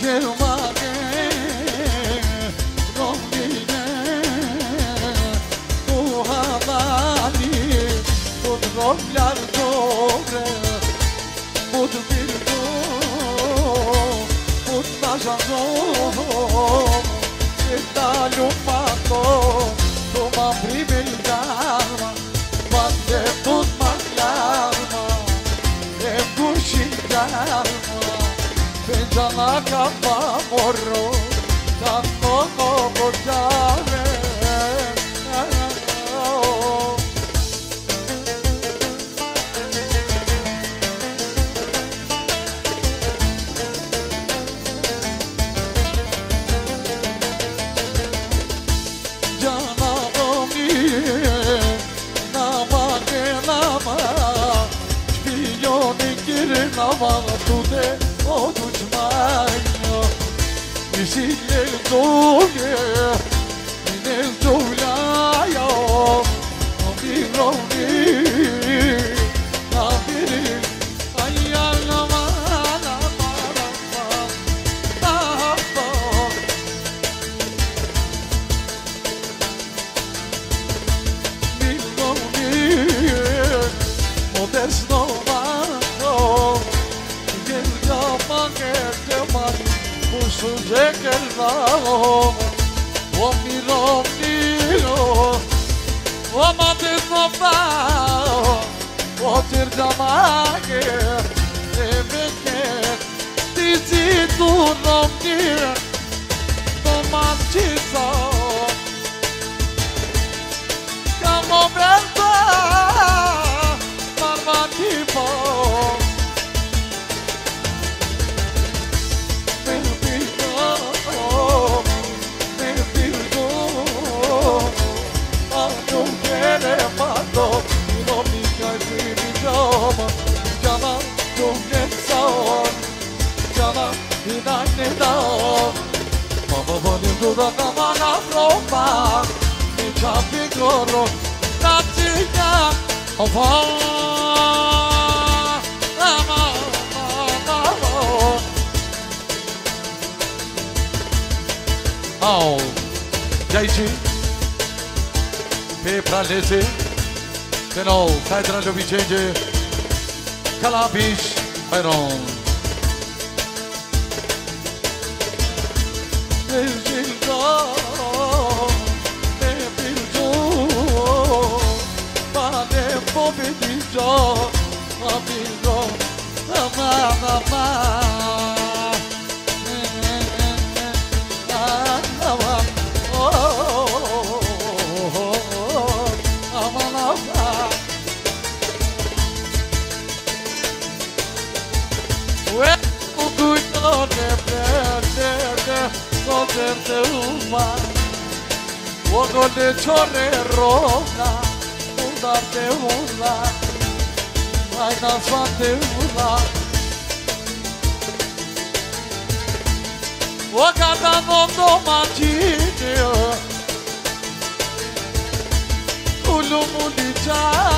Multimassível